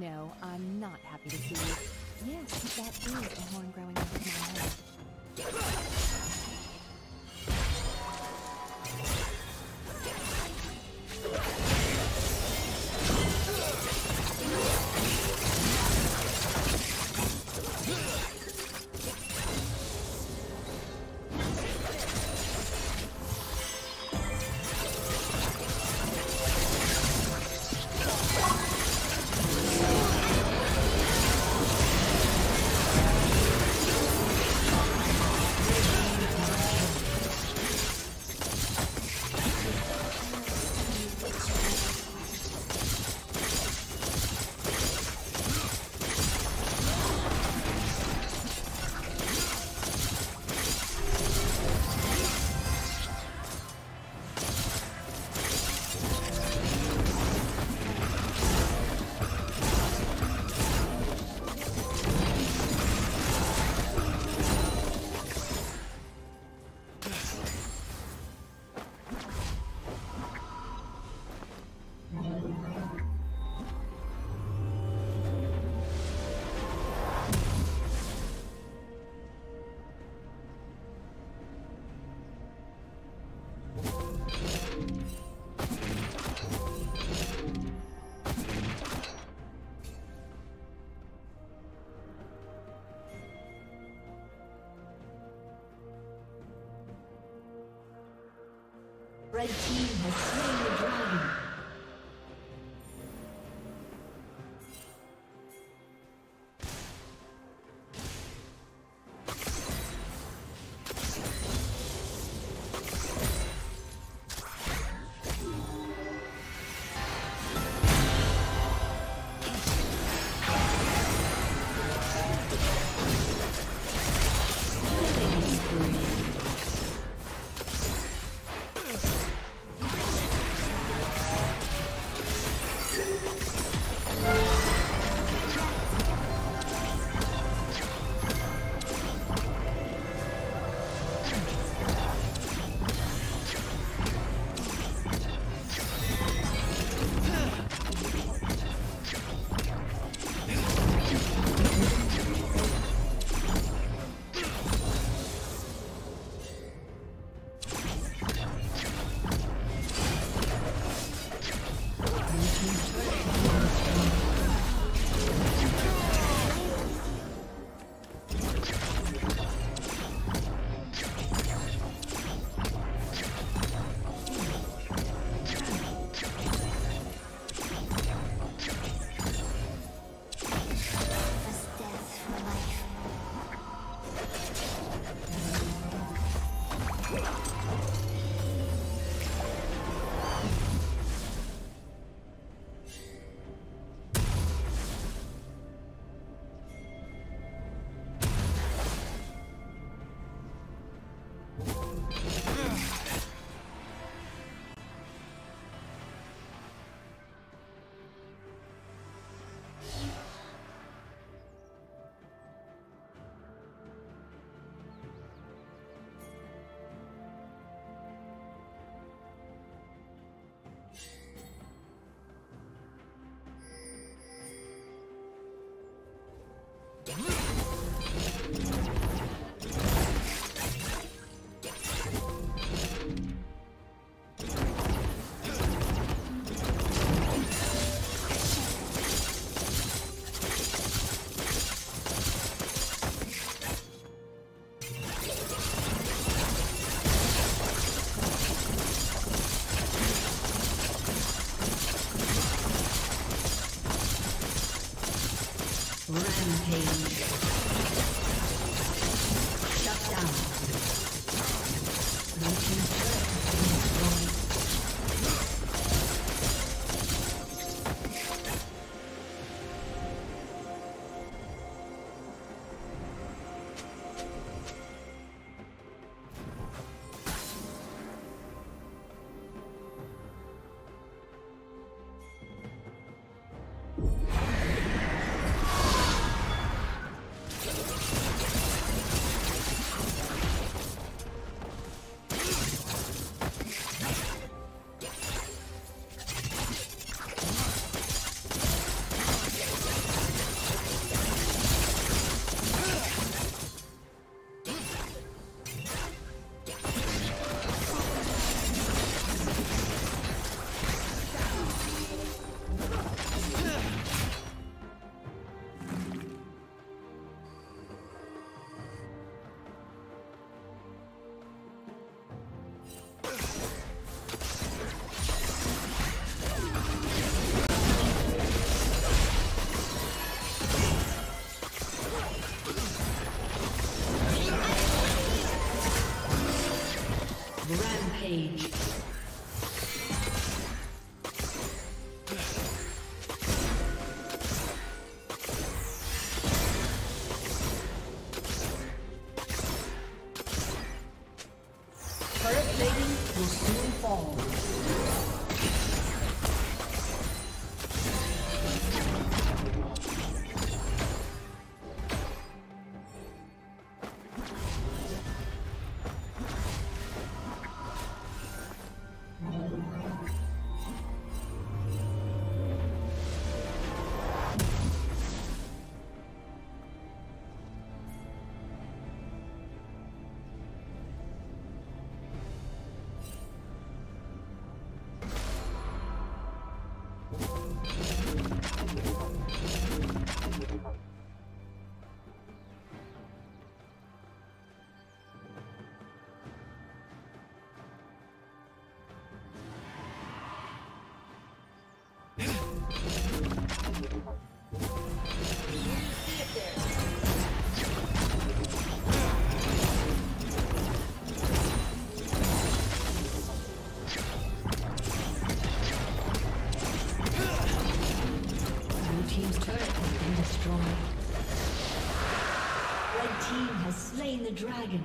No, I'm not happy to see you. Yes, that is a horn growing out of my head. Red team has slain the dragon. Rampage. The dragon.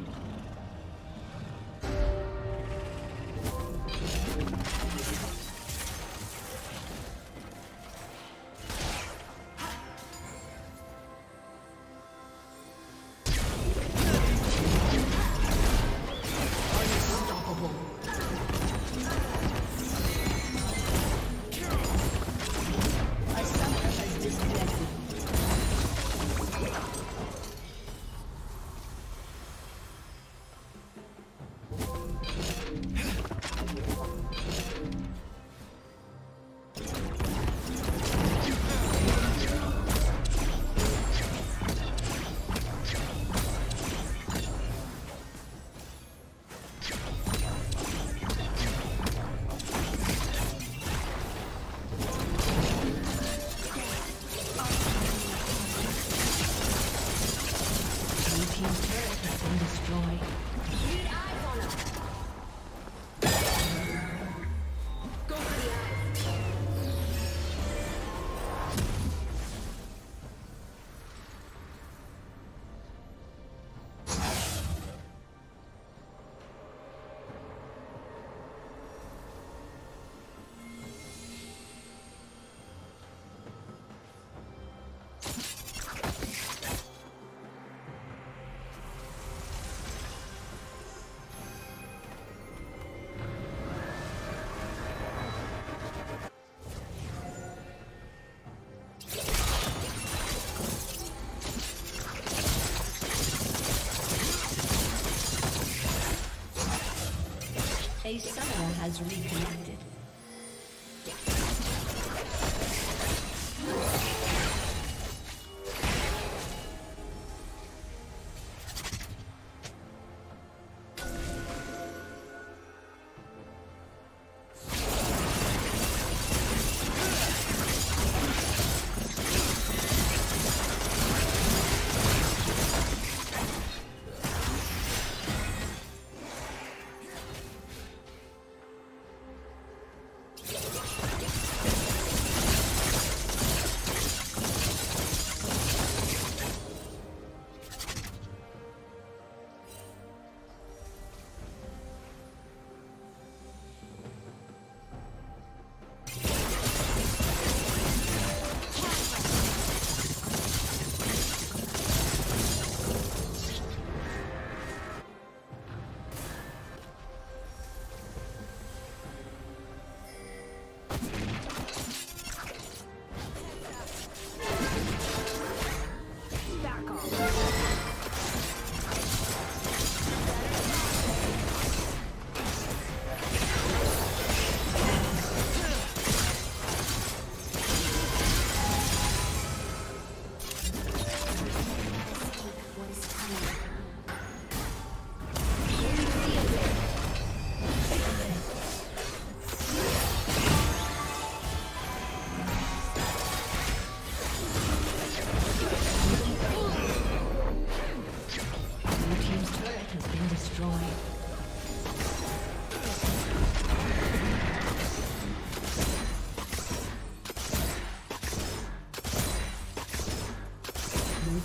A summoner has reconnected.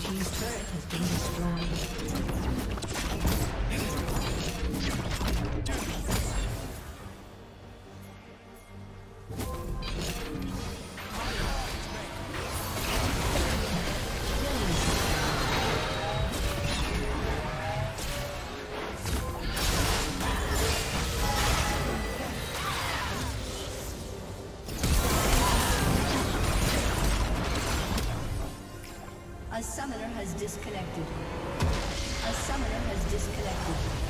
team's turret has been destroyed. A summoner has disconnected.